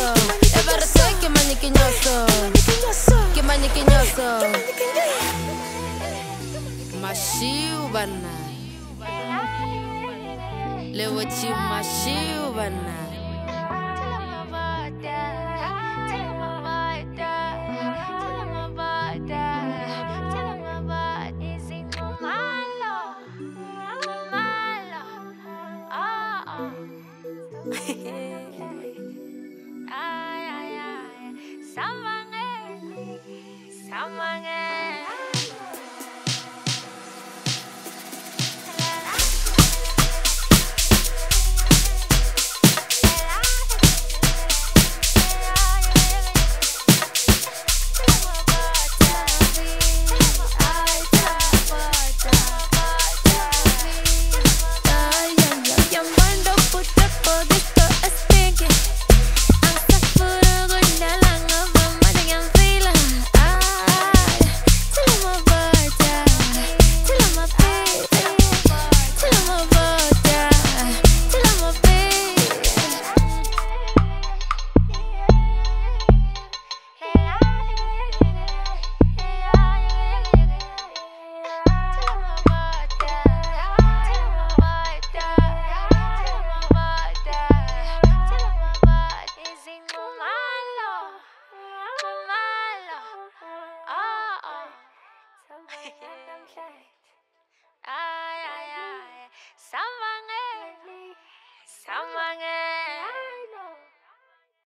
niñoso, es verdad que maniqueñoso, que maniqueñoso, masiubana, le voy a decir masiubana. Samangé Someone